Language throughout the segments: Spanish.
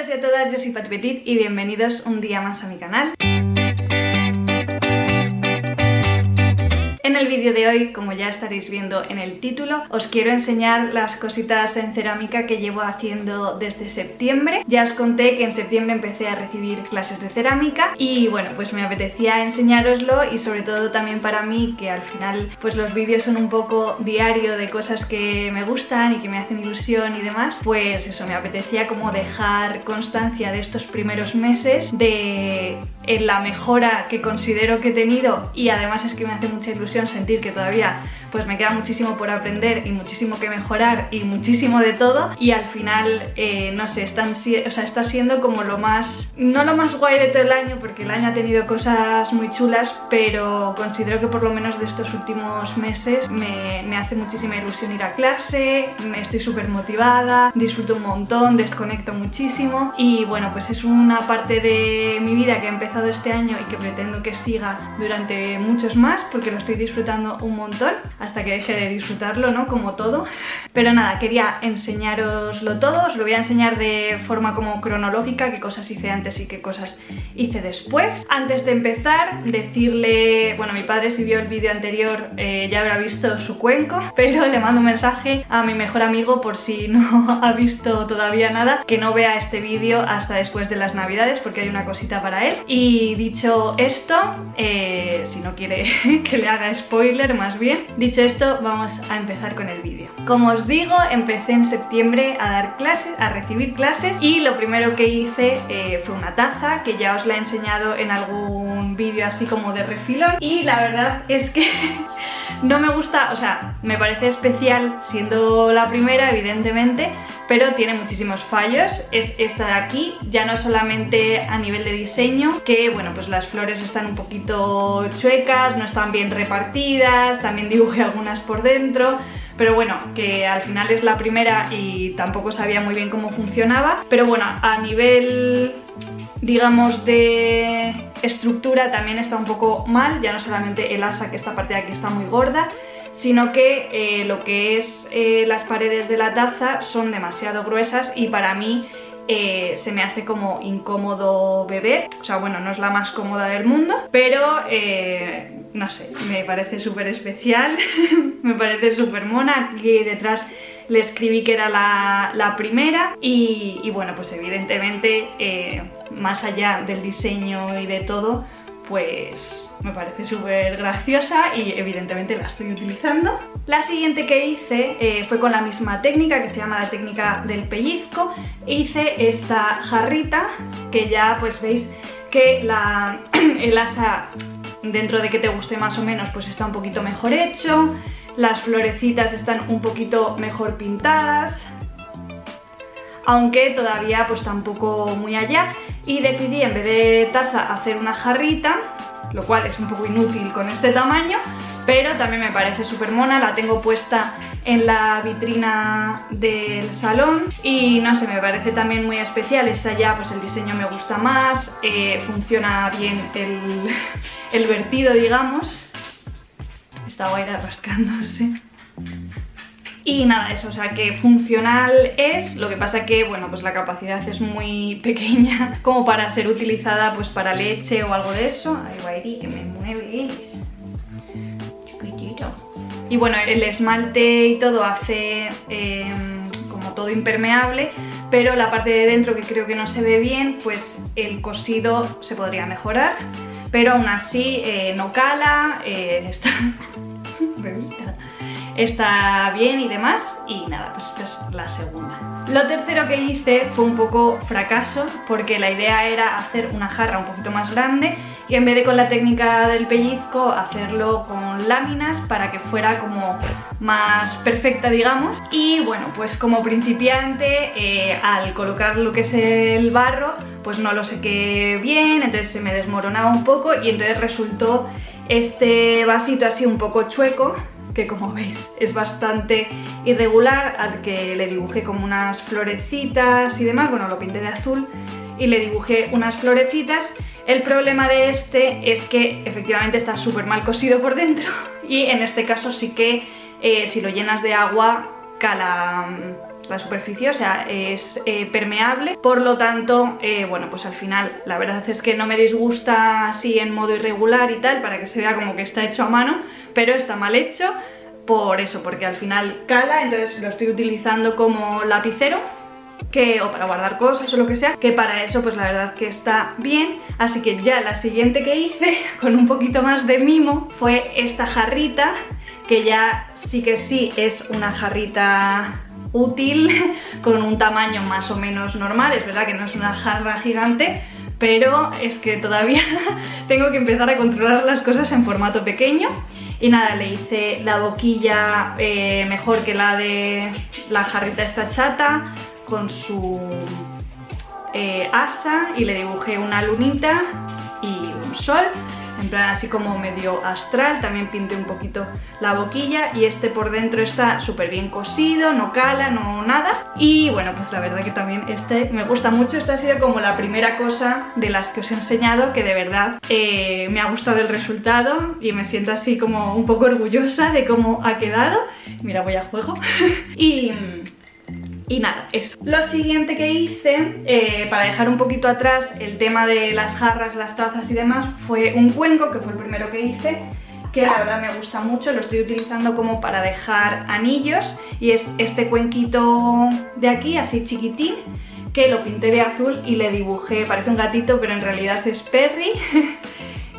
todos y a todas, yo soy Pati Petite y bienvenidos un día más a mi canal. En el vídeo de hoy, como ya estaréis viendo en el título, os quiero enseñar las cositas en cerámica que llevo haciendo desde septiembre. Ya os conté que en septiembre empecé a recibir clases de cerámica y bueno, pues me apetecía enseñároslo, y sobre todo también para mí, que al final pues los vídeos son un poco diario de cosas que me gustan y que me hacen ilusión y demás, pues eso, me apetecía como dejar constancia de estos primeros meses, de la mejora que considero que he tenido, y además es que me hace mucha ilusión sentir que todavía pues me queda muchísimo por aprender y muchísimo que mejorar y muchísimo de todo, y al final no sé, está siendo como lo más, no lo más guay de todo el año, porque el año ha tenido cosas muy chulas, pero considero que por lo menos de estos últimos meses me hace muchísima ilusión ir a clase, estoy súper motivada, disfruto un montón, desconecto muchísimo, y bueno, pues es una parte de mi vida que ha empezado este año y que pretendo que siga durante muchos más, porque lo estoy disfrutando un montón, hasta que deje de disfrutarlo, ¿no? Como todo. Pero nada, quería enseñároslo todo, os lo voy a enseñar de forma como cronológica, qué cosas hice antes y qué cosas hice después. Antes de empezar, decirle, bueno, mi padre, si vio el vídeo anterior ya habrá visto su cuenco, pero le mando un mensaje a mi mejor amigo, por si no ha visto todavía nada, que no vea este vídeo hasta después de las navidades, porque hay una cosita para él. Y dicho esto, si no quiere que le haga spoiler, más bien, dicho esto, vamos a empezar con el vídeo. Como os digo, empecé en septiembre a dar clases, a recibir clases, y lo primero que hice fue una taza, que ya os la he enseñado en algún vídeo así como de refilón, y la verdad es que no me gusta, o sea, me parece especial siendo la primera, evidentemente, pero tiene muchísimos fallos. Es esta de aquí, ya no solamente a nivel de diseño, que bueno, pues las flores están un poquito chuecas, no están bien repartidas, también dibujé algunas por dentro, pero bueno, que al final es la primera y tampoco sabía muy bien cómo funcionaba, pero bueno, a nivel, digamos, de estructura también está un poco mal, ya no solamente el asa, que esta parte de aquí está muy gorda, sino que lo que es las paredes de la taza son demasiado gruesas y para mí se me hace como incómodo beber. O sea, bueno, no es la más cómoda del mundo, pero no sé, me parece súper especial, me parece súper mona. Aquí detrás le escribí que era la primera y bueno, pues evidentemente más allá del diseño y de todo, pues me parece súper graciosa y evidentemente la estoy utilizando. La siguiente que hice fue con la misma técnica, que se llama la técnica del pellizco. Hice esta jarrita, que ya pues veis que el asa, dentro de que te guste más o menos, pues está un poquito mejor hecho, las florecitas están un poquito mejor pintadas, aunque todavía pues tampoco muy allá, y decidí en vez de taza hacer una jarrita, lo cual es un poco inútil con este tamaño, pero también me parece súper mona. La tengo puesta en la vitrina del salón y no sé, me parece también muy especial. Esta ya pues el diseño me gusta más, funciona bien el vertido, digamos. Está guay rascándose. Y nada, eso, o sea que funcional es, lo que pasa que, bueno, pues la capacidad es muy pequeña como para ser utilizada pues para leche o algo de eso. Ay, guayri, que me mueves. Chiquitito. Y bueno, el esmalte y todo hace como todo impermeable, pero la parte de dentro, que creo que no se ve bien, pues el cosido se podría mejorar, pero aún así no cala, está... está bien y demás. Y nada, pues esta es la segunda. Lo tercero que hice fue un poco fracaso, porque la idea era hacer una jarra un poquito más grande y en vez de con la técnica del pellizco hacerlo con láminas para que fuera como más perfecta, digamos. Y bueno, pues como principiante al colocar lo que es el barro pues no lo sequé bien, entonces se me desmoronaba un poco y entonces resultó este vasito así un poco chueco, que como veis es bastante irregular, al que le dibujé como unas florecitas y demás. Bueno, lo pinté de azul y le dibujé unas florecitas. El problema de este es que efectivamente está súper mal cosido por dentro y en este caso sí que si lo llenas de agua cala la superficie, o sea, es permeable, por lo tanto, bueno, pues al final la verdad es que no me disgusta así en modo irregular y tal, para que se vea como que está hecho a mano, pero está mal hecho por eso, porque al final cala, entonces lo estoy utilizando como lapicero, que, o para guardar cosas o lo que sea, que para eso pues la verdad que está bien. Así que ya la siguiente que hice con un poquito más de mimo fue esta jarrita, que ya sí que sí es una jarrita útil, con un tamaño más o menos normal. Es verdad que no es una jarra gigante, pero es que todavía tengo que empezar a controlar las cosas en formato pequeño. Y nada, le hice la boquilla mejor que la de la jarrita esta chata, con su asa, y le dibujé una lunita y un sol, en plan así como medio astral. También pinté un poquito la boquilla, y este por dentro está súper bien cosido, no cala, no nada. Y bueno, pues la verdad que también este me gusta mucho. Esta ha sido como la primera cosa de las que os he enseñado que de verdad me ha gustado el resultado, y me siento así como un poco orgullosa de cómo ha quedado. Mira, voy a juego. Y nada, eso. Lo siguiente que hice, para dejar un poquito atrás el tema de las jarras, las tazas y demás, fue un cuenco, que fue el primero que hice, que la verdad me gusta mucho. Lo estoy utilizando como para dejar anillos, y es este cuenquito de aquí, así chiquitín, que lo pinté de azul y le dibujé, parece un gatito, pero en realidad es Perry.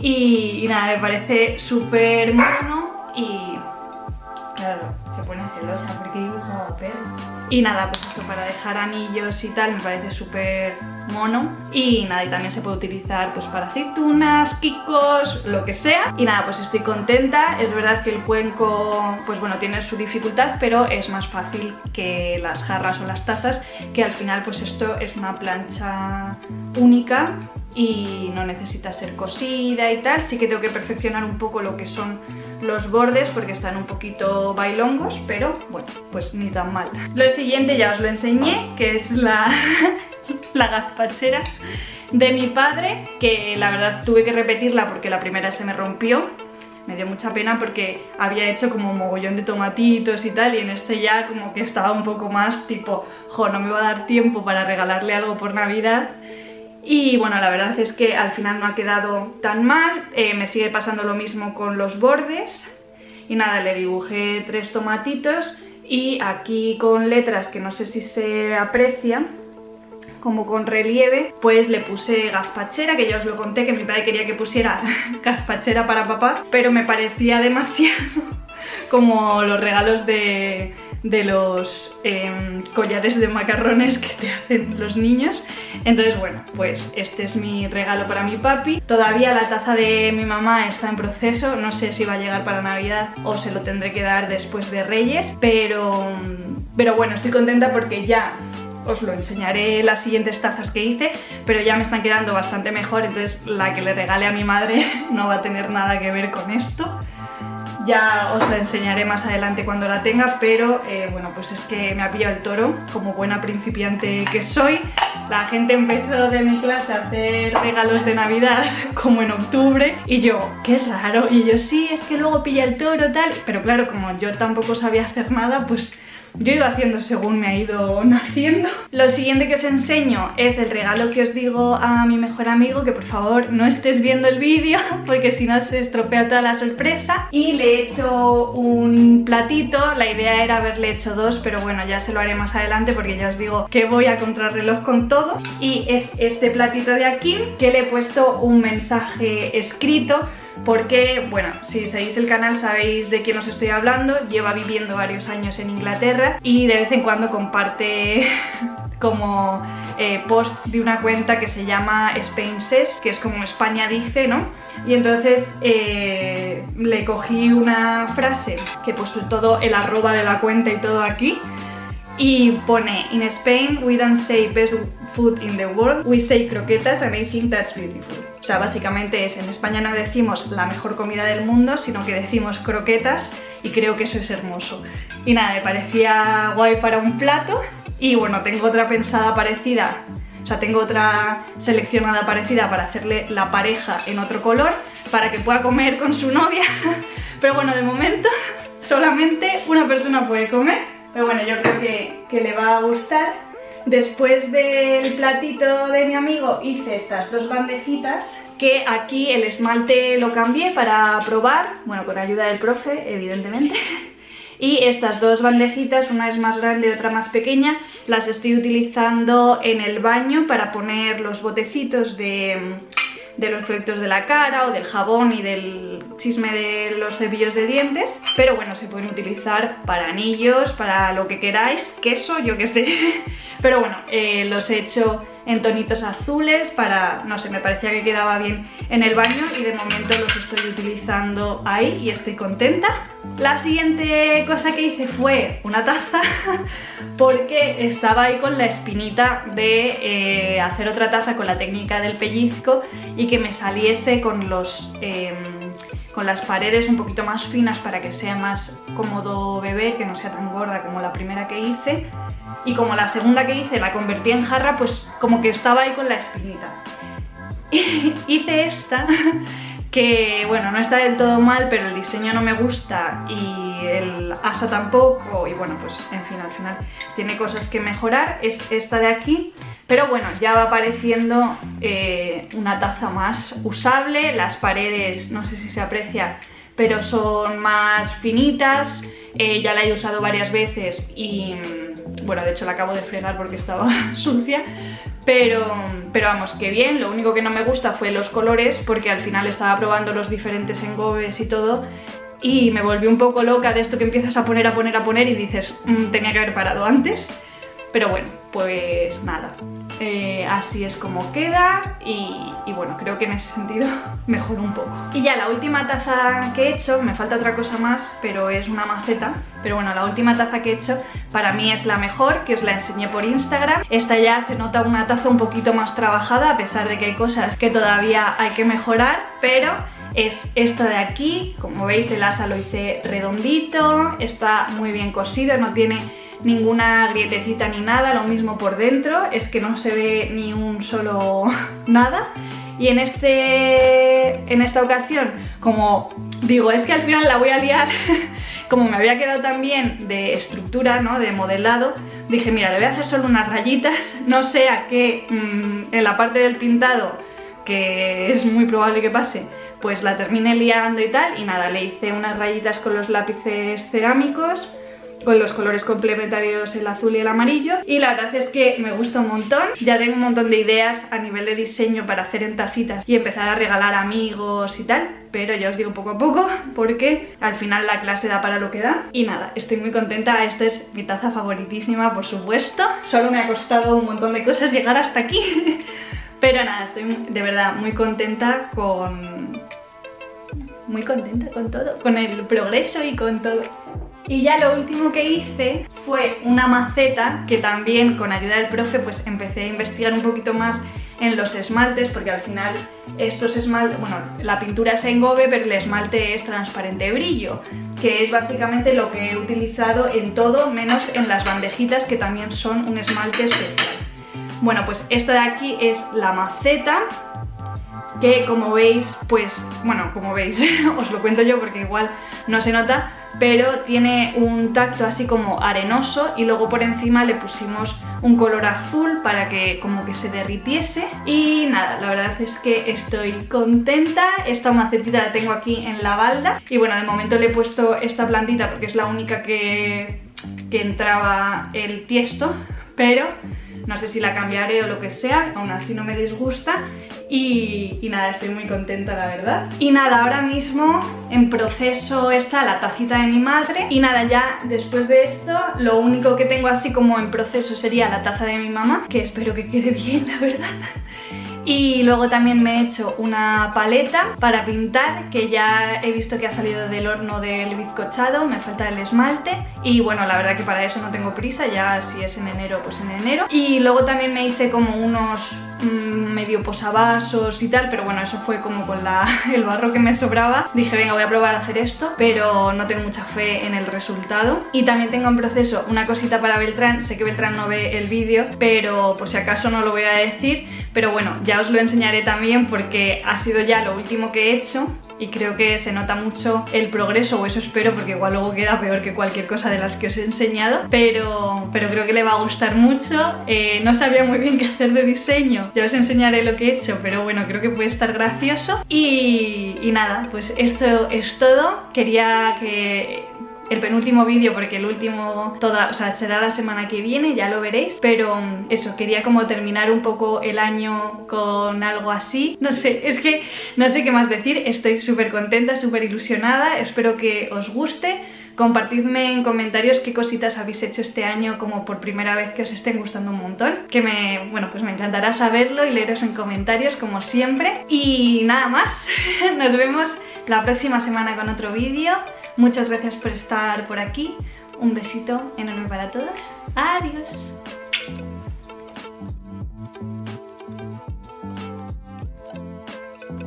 Y nada, me parece súper mono y... claro, se pone celosa porque dibujo a Perry. Y nada, pues eso, para dejar anillos y tal, me parece súper mono. Y nada, y también se puede utilizar pues para aceitunas, quicos, lo que sea. Y nada, pues estoy contenta. Es verdad que el cuenco, pues bueno, tiene su dificultad, pero es más fácil que las jarras o las tazas, que al final pues esto es una plancha única y no necesita ser cosida y tal. Sí que tengo que perfeccionar un poco lo que son los bordes, porque están un poquito bailongos, pero bueno, pues ni tan mal. Lo siguiente ya os lo enseñé, que es la gazpachera de mi padre, que la verdad tuve que repetirla porque la primera se me rompió. Me dio mucha pena porque había hecho como un mogollón de tomatitos y tal, y en este ya como que estaba un poco más tipo, jo, no me va a dar tiempo para regalarle algo por Navidad. Y bueno, la verdad es que al final no ha quedado tan mal. Me sigue pasando lo mismo con los bordes. Y nada, le dibujé tres tomatitos, y aquí con letras que no sé si se aprecia, como con relieve, pues le puse gazpachera, que ya os lo conté, que mi padre quería que pusiera gazpachera para papá, pero me parecía demasiado como los regalos de los collares de macarrones que te hacen los niños. Entonces bueno, pues este es mi regalo para mi papi. Todavía la taza de mi mamá está en proceso, no sé si va a llegar para Navidad o se lo tendré que dar después de Reyes, pero bueno, estoy contenta porque ya os lo enseñaré las siguientes tazas que hice, pero ya me están quedando bastante mejor. Entonces la que le regale a mi madre no va a tener nada que ver con esto. Ya os la enseñaré más adelante cuando la tenga, pero bueno, pues es que me ha pillado el toro, como buena principiante que soy. La gente empezó de mi clase a hacer regalos de Navidad como en octubre, y yo, qué raro, y yo, sí, es que luego pilla el toro tal, pero claro, como yo tampoco sabía hacer nada, pues yo he ido haciendo según me ha ido naciendo. Lo siguiente que os enseño es el regalo que os digo a mi mejor amigo, que por favor no estés viendo el vídeo porque si no se estropea toda la sorpresa. Y le he hecho un platito, la idea era haberle hecho dos, pero bueno, ya se lo haré más adelante porque ya os digo que voy a contrarreloj con todo. Y es este platito de aquí, que le he puesto un mensaje escrito porque, bueno, si seguís el canal sabéis de quién os estoy hablando. Lleva viviendo varios años en Inglaterra y de vez en cuando comparte como post de una cuenta que se llama Spain Says, que es como España dice, ¿no? Y entonces le cogí una frase que he puesto todo el arroba de la cuenta y todo aquí, y pone: "In Spain we don't say best food in the world, we say croquetas and I think that's beautiful". O sea, básicamente es, en España no decimos la mejor comida del mundo, sino que decimos croquetas, y creo que eso es hermoso. Y nada, me parecía guay para un plato. Y bueno, tengo otra pensada parecida, o sea, tengo otra seleccionada parecida para hacerle la pareja en otro color, para que pueda comer con su novia. Pero bueno, de momento solamente una persona puede comer. Pero bueno, yo creo que le va a gustar. Después del platito de mi amigo hice estas dos bandejitas, que aquí el esmalte lo cambié para probar, bueno, con ayuda del profe, evidentemente. Y estas dos bandejitas, una es más grande y otra más pequeña, las estoy utilizando en el baño para poner los botecitos de los productos de la cara o del jabón y del chisme de los cepillos de dientes. Pero bueno, se pueden utilizar para anillos, para lo que queráis, queso, yo qué sé. Pero bueno, los he hecho en tonitos azules para, no sé, me parecía que quedaba bien en el baño y de momento los estoy utilizando ahí y estoy contenta. La siguiente cosa que hice fue una taza porque estaba ahí con la espinita de hacer otra taza con la técnica del pellizco y que me saliese con los... con las paredes un poquito más finas para que sea más cómodo beber, que no sea tan gorda como la primera que hice, y como la segunda que hice la convertí en jarra, pues como que estaba ahí con la espinita. Hice esta, que bueno, no está del todo mal, pero el diseño no me gusta y el asa tampoco, y bueno, pues en fin, al final tiene cosas que mejorar, es esta de aquí. Pero bueno, ya va pareciendo una taza más usable, las paredes, no sé si se aprecia, pero son más finitas, ya la he usado varias veces y bueno, de hecho la acabo de fregar porque estaba sucia, pero vamos, que bien. Lo único que no me gusta fue los colores porque al final estaba probando los diferentes engobes y todo y me volví un poco loca de esto que empiezas a poner, y dices, tenía que haber parado antes. Pero bueno, pues nada, así es como queda y bueno, creo que en ese sentido mejoró un poco. Y ya la última taza que he hecho, me falta otra cosa más, pero es una maceta, pero bueno, la última taza que he hecho para mí es la mejor, que os la enseñé por Instagram. Esta ya se nota una taza un poquito más trabajada, a pesar de que hay cosas que todavía hay que mejorar, pero... es esta de aquí, como veis el asa lo hice redondito, está muy bien cosido, no tiene ninguna grietecita ni nada, lo mismo por dentro, es que no se ve ni un solo nada. Y en esta ocasión, como digo, es que al final la voy a liar, como me había quedado también de estructura, ¿no?, de modelado, dije mira, le voy a hacer solo unas rayitas, no sea que en la parte del pintado, que es muy probable que pase, pues la terminé liando y tal, y nada, le hice unas rayitas con los lápices cerámicos, con los colores complementarios el azul y el amarillo, y la verdad es que me gusta un montón. Ya tengo un montón de ideas a nivel de diseño para hacer en tacitas y empezar a regalar a amigos y tal, pero ya os digo poco a poco porque al final la clase da para lo que da. Y nada, estoy muy contenta, esta es mi taza favoritísima, por supuesto, solo me ha costado un montón de cosas llegar hasta aquí. Pero nada, estoy de verdad muy contenta con todo, con el progreso y con todo. Y ya lo último que hice fue una maceta que también con ayuda del profe pues empecé a investigar un poquito más en los esmaltes, porque al final estos esmaltes, bueno, la pintura es engobe pero el esmalte es transparente brillo, que es básicamente lo que he utilizado en todo menos en las bandejitas, que también son un esmalte especial. Bueno, pues esta de aquí es la maceta, que como veis, pues, bueno, como veis, os lo cuento yo porque igual no se nota, pero tiene un tacto así como arenoso y luego por encima le pusimos un color azul para que como que se derritiese. Y nada, la verdad es que estoy contenta, esta macetita la tengo aquí en la balda y bueno, de momento le he puesto esta plantita porque es la única que entraba el tiesto, pero... no sé si la cambiaré o lo que sea, aún así no me disgusta y nada, estoy muy contenta la verdad. Y nada, ahora mismo en proceso está la tacita de mi madre y nada, ya después de esto lo único que tengo así como en proceso sería la taza de mi mamá, que espero que quede bien la verdad. Y luego también me he hecho una paleta para pintar, que ya he visto que ha salido del horno del bizcochado, me falta el esmalte. Y bueno, la verdad que para eso no tengo prisa, ya si es en enero, pues en enero. Y luego también me hice como unos medio posavasos y tal, pero bueno, eso fue como con el barro que me sobraba. Dije, venga, voy a probar a hacer esto, pero no tengo mucha fe en el resultado. Y también tengo en proceso una cosita para Beltrán, sé que Beltrán no ve el vídeo, pero por si acaso no lo voy a decir. Pero bueno, ya os lo enseñaré también porque ha sido ya lo último que he hecho y creo que se nota mucho el progreso, o eso espero, porque igual luego queda peor que cualquier cosa de las que os he enseñado, pero creo que le va a gustar mucho. No sabía muy bien qué hacer de diseño, ya os enseñaré lo que he hecho, pero bueno, creo que puede estar gracioso. Y nada, pues esto es todo. Quería que... el penúltimo vídeo, porque el último será la semana que viene, ya lo veréis, pero eso, quería como terminar un poco el año con algo así. No sé, es que no sé qué más decir, estoy súper contenta, súper ilusionada, espero que os guste. Compartidme en comentarios qué cositas habéis hecho este año como por primera vez que os estén gustando un montón, que bueno, pues me encantará saberlo y leeros en comentarios como siempre. Y nada más, nos vemos la próxima semana con otro vídeo. Muchas gracias por estar por aquí, un besito enorme para todos, adiós.